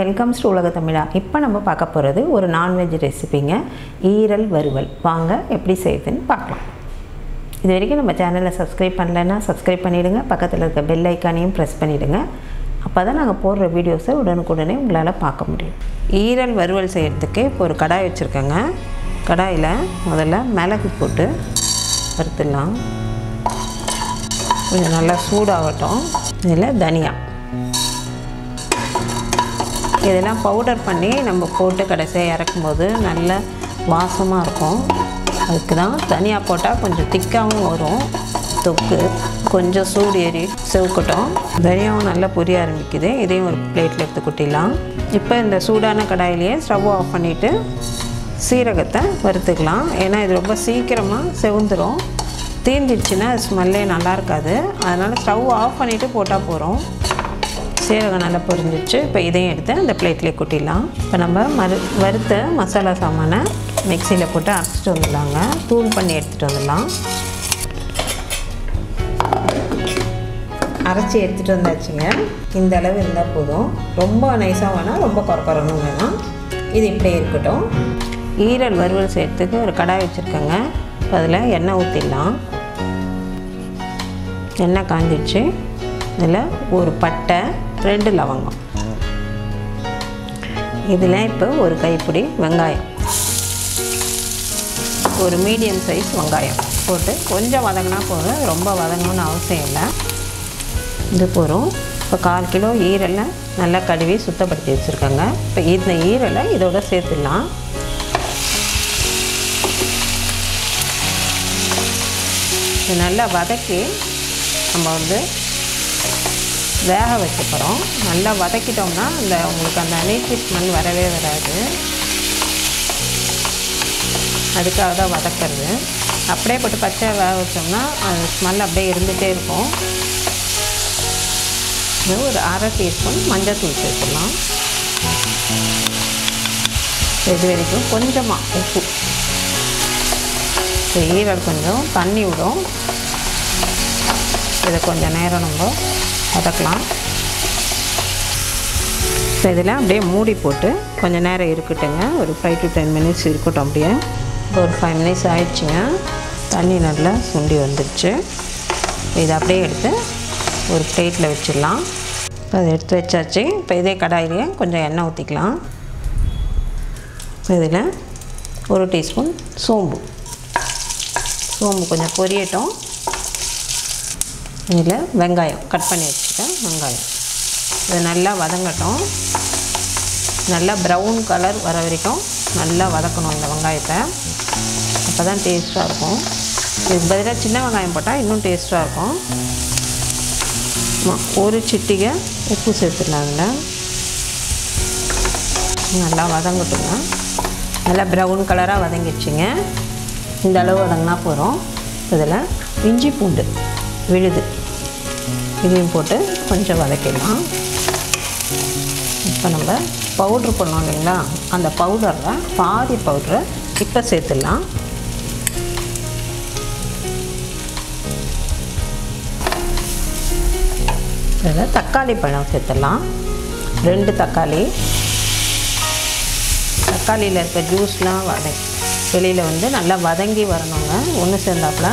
Welcome to உலக தமிழா. இப்போ நம்ம பார்க்க போகிறது ஒரு நான்வெஜ் ரெசிபிங்க, ஈரல் வறுவல். வாங்க எப்படி செய்யுதுன்னு பார்க்கலாம். இது வரைக்கும் நம்ம சேனலை சப்ஸ்கிரைப் பண்ணலைன்னா சப்ஸ்கிரைப் பண்ணிவிடுங்க. பக்கத்தில் இருக்க பெல் ஐக்கானையும் ப்ரெஸ் பண்ணிவிடுங்க. அப்போ தான் நாங்கள் போடுற வீடியோஸை உடனுக்குடனே உங்களால் பார்க்க முடியும். ஈரல் வறுவல் செய்கிறதுக்கு இப்போ ஒரு கடாய் வச்சுருக்கேங்க. கடாயில் முதல்ல மிளகு போட்டு வறுத்துடலாம். கொஞ்சம் நல்லா சூடாகட்டும். இதில் தனியா இதெல்லாம் பவுடர் பண்ணி நம்ம போட்டு கடைசியாக இறக்கும்போது நல்ல வாசமாக இருக்கும். அதுக்கு தான் தனியாக போட்டால் கொஞ்சம் திக்காகவும் வரும். தொக்கு கொஞ்சம் சூடு ஏறி செவக்கட்டும். தனியாகவும் நல்லா பொரிய ஆரம்பிக்குது. இதையும் ஒரு பிளேட்டில் எடுத்து கொட்டிடலாம். இப்போ இந்த சூடான கடாயிலேயே ஸ்டவ் ஆஃப் பண்ணிவிட்டு சீரகத்தை வறுத்துக்கலாம். ஏன்னா இது ரொம்ப சீக்கிரமாக செவந்துடும். தீந்துடுச்சுன்னா அது ஸ்மெல்லே நல்லா இருக்காது. அதனால் ஸ்டவ் ஆஃப் பண்ணிவிட்டு போட்டால் போகிறோம். சீரகம் நல்லா பொரிஞ்சிச்சு. இப்போ இதையும் எடுத்து அந்த பிளேட்லேயே கொட்டிடலாம். இப்போ நம்ம வறுத்த மசாலா சாமானை மிக்சியில் போட்டு அரைச்சிட்டு வந்துடலாங்க. தூள் பண்ணி எடுத்துகிட்டு வந்துடலாம். அரைச்சி எடுத்துகிட்டு வந்தாச்சுங்க. இந்த அளவு இருந்தால் போதும். ரொம்ப நைஸாக வேணால், ரொம்ப குறக்குறணும் வேணாம். இது இப்படியே இருக்கட்டும். ஈரல் வறுவல் செய்கிறதுக்கு ஒரு கடாய் வச்சுருக்கேங்க. அதில் எண்ணெய் ஊற்றிடலாம். எண்ணெய் காஞ்சிடுச்சு. இதில் ஒரு பட்டை, 2 லவங்கம், இதில் இப்போ ஒரு கைப்பிடி வெங்காயம், ஒரு மீடியம் சைஸ் வெங்காயம் போட்டு கொஞ்சம் வதங்கினா போதும். ரொம்ப வதங்கணும்னு அவசியம் இல்லை. இது போகிறோம். இப்போ 1/4 கிலோ ஈரலை நல்லா கழுவி சுத்தப்படுத்தி வச்சுருக்கோங்க. இப்போ இந்த ஈரலை இதோடு சேர்த்துடலாம். இது நல்லா வதக்கி நம்ம வேக வச்சு போகிறோம். நல்லா வதக்கிட்டோம்னா அந்த உங்களுக்கு அந்த அனைத்து ஸ்மெல் வரவே வராது. அதுக்காக தான் வதக்கிறது. அப்படியே போட்டு பச்சை வேக வச்சோம்னா அந்த ஸ்மெல் அப்படியே இருந்துகிட்டே இருக்கும். ஒரு 1/2 டீஸ்பூன் மஞ்சத்தூள் சேர்த்துடலாம். இது வரைக்கும் கொஞ்சமாக உப்பு. ஈரல் கொஞ்சம் தண்ணி விடும். இதை கொஞ்சம் நேரம் நம்ம வதக்கலாம். இப்போ இதில் அப்படியே மூடி போட்டு கொஞ்சம் நேரம் இருக்கட்டுங்க. ஒரு 5 to 10 minutes இருக்கட்டும். அப்படியே ஒரு 5 minutes ஆயிடுச்சுங்க. தண்ணி நல்லா சுண்டி வந்துடுச்சு. இதை அப்படியே எடுத்து ஒரு பிளேட்டில் வச்சிடலாம். இப்போ அதை எடுத்து வச்சாச்சு. இப்போ இதே கடாயிலேயே கொஞ்சம் எண்ணெய் ஊற்றிக்கலாம். இதில் ஒரு 1 டீஸ்பூன் சோம்பு கொஞ்சம் பொரியட்டும். இதில் வெங்காயம் கட் பண்ணி வச்சுருக்கேன். வெங்காயம் இது நல்லா வதங்கட்டும். நல்லா ப்ரௌன் கலர் வர வரைக்கும் நல்லா வதக்கணும் இந்த வெங்காயத்தை. அப்போ தான் டேஸ்ட்டாக இருக்கும். இதுக்கு பதிலாக சின்ன வெங்காயம் போட்டால் இன்னும் டேஸ்ட்டாக இருக்கும். ஒரு சிட்டிகை உப்பு சேர்த்துடலாங்க. நல்லா வதங்கட்டுங்க. நல்லா ப்ரௌன் கலராக வதங்கிடுச்சிங்க. இந்த அளவு வதங்கினா போகிறோம். இதில் இஞ்சி பூண்டு விழுது இதையும் போட்டு கொஞ்சம் வதக்கிடலாம். இப்போ நம்ம பவுட்ரு பண்ணோம் இல்லைங்களா, அந்த பவுடரில் பாதி பவுடரை இப்போ சேர்த்துடலாம். இதில் தக்காளி பழம் சேர்த்துடலாம். 2 தக்காளி. தக்காளியில் இருக்க ஜூஸ்லாம் வெளியில் நல்லா வதங்கி வரணுங்க. ஒன்று சேர்ந்தாப்புல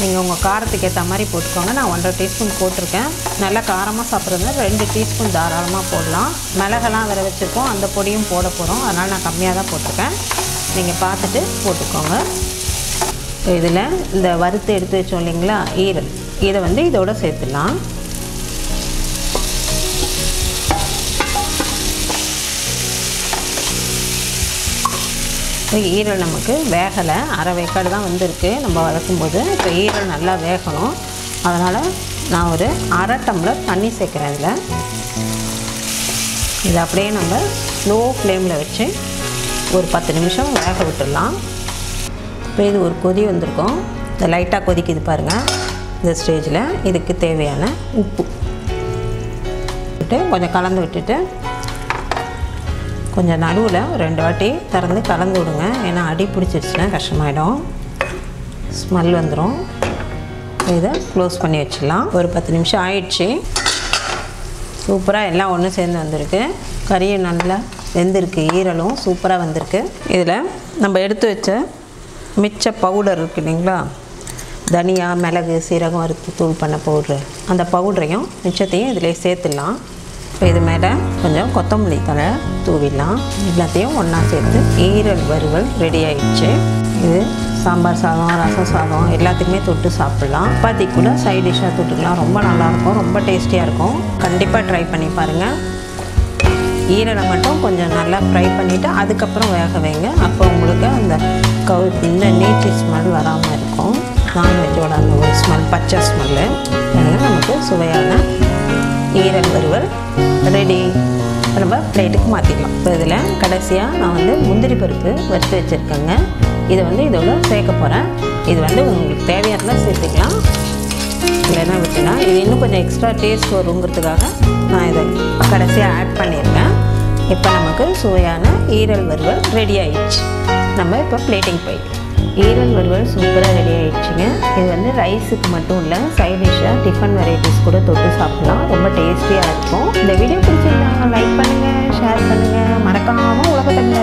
நீங்கள் உங்கள் காரத்துக்கு ஏற்ற மாதிரி போட்டுக்கோங்க. நான் 1 1/2 டீஸ்பூன் போட்டிருக்கேன். நல்லா காரமாக சாப்பிட்றது 2 டீஸ்பூன் தாராளமாக போடலாம். மிளகெல்லாம் வேறு வச்சுருக்கோம், அந்த பொடியும் போட போகிறோம். அதனால் நான் கம்மியாக தான் போட்டிருக்கேன். நீங்கள் பார்த்துட்டு போட்டுக்கோங்க. இதில் இந்த வறுத்து எடுத்து வச்சோம் இல்லைங்களா ஈரல், இதை இதோட சேர்த்துடலாம். ஈரல் நமக்கு வேகலை, அரை வேக்காடு தான் வந்திருக்கு நம்ம வளர்க்கும்போது. இப்போ ஈரல் நல்லா வேகணும். அதனால் நான் ஒரு 1/2 டம்ளர் தண்ணி சேர்க்குறேன். இதில் இத அப்படியே நம்ம ஸ்லோ ஃப்ளேம்ல வச்சு ஒரு 10 நிமிஷம் வேக விட்டுறலாம். இப்போ இது ஒரு கொதி வந்திருக்கும். இந்த லைட்டா கொதிக்குது பாருங்க. இந்த ஸ்டேஜ்ல இதுக்கு தேவையான உப்பு விட்டு கொஞ்சம் கலந்து விட்டுட்டு கொஞ்சம் நடுவுல ரெண்டு வாட்டி தரந்து கலந்து விடுங்க. ஏனா அடி பிடிச்சிருச்சுனா கஷ்டமாயிடும். ஸ்மெல் வந்துரும். இதை க்ளோஸ் பண்ணி வச்சிடலாம். ஒரு 10 நிமிஷம் ஆயிடுச்சு. சூப்பரா எல்லாம் ஒண்ணு சேர்ந்து வந்திருக்கு. கறியும் நல்லா வெந்திருக்கு, ஈரலும் சூப்பரா வந்திருக்கு. இதுல நம்ம எடுத்து வச்ச மிச்ச பவுடர் இருக்குங்களா? தனியா, மிளகு, சீரகம் அரைத்து தூள் பண்ண பவுடர். அந்த பவுடரையும் மிச்சத்தையும் இதிலே சேர்த்துடலாம். இப்போ இது மேலே கொஞ்சம் கொத்தமல்லி தழை தூவிடலாம். எல்லாத்தையும் ஒன்றா சேர்த்து ஈரல் வறுவல் ரெடி ஆயிடுச்சு. இது சாம்பார் சாதம், ரசம் சாதம் எல்லாத்துக்குமே தொட்டு சாப்பிடலாம். சப்பாத்தி கூட சைட் டிஷ்ஷாக தொட்டுக்கலாம். ரொம்ப நல்லாயிருக்கும், ரொம்ப டேஸ்டியாக இருக்கும். கண்டிப்பாக ட்ரை பண்ணி பாருங்கள். ஈரலை மட்டும் கொஞ்சம் நல்லா ஃப்ரை பண்ணிவிட்டு அதுக்கப்புறம் வேக வைங்க. அப்போ உங்களுக்கு அந்த இந்த நீச்சி ஸ்மெல் வராமல் இருக்கும். நான்வெஜ்ஜோட அந்த ஒரு ஸ்மெல், பச்சை ஸ்மெல்லு நமக்கு சுவையான ஈரல் வறுவல் ரெடி. நம்ம பிளேட்டுக்கு மாற்றிக்கலாம். இப்போ இதில் கடைசியாக நான் வந்து முந்திரி பருப்பு வறுத்து வச்சுருக்கேங்க. இதை வந்து இதோட சேர்க்க போகிறேன். இது வந்து உங்களுக்கு தேவையான சேர்த்துக்கலாம், இல்லைன்னா விட்டுனா. இது இன்னும் கொஞ்சம் எக்ஸ்ட்ரா டேஸ்ட் வருங்கிறதுக்காக நான் இதை கடைசியாக ஆட் பண்ணியிருக்கேன். இப்போ நமக்கு சுவையான ஈரல் வறுவல் ரெடி ஆயிடுச்சு. நம்ம இப்போ பிளேட்டிங் போயிடலாம். ஈரல் வறுவல் சூப்பராக ரெடி ஆகிடுச்சிங்க. இது வந்து ரைஸுக்கு மட்டும் இல்லை, சைட் டிஷ்ஷாக டிஃபன் வெரைட்டிஸ் கூட தொட்டு சாப்பிட்லாம். ரொம்ப டேஸ்டியாக இருக்கும். இந்த வீடியோ பிடிச்சிங்கன்னா லைக் பண்ணுங்கள், ஷேர் பண்ணுங்கள். மறக்காமல் உலக தமிழ்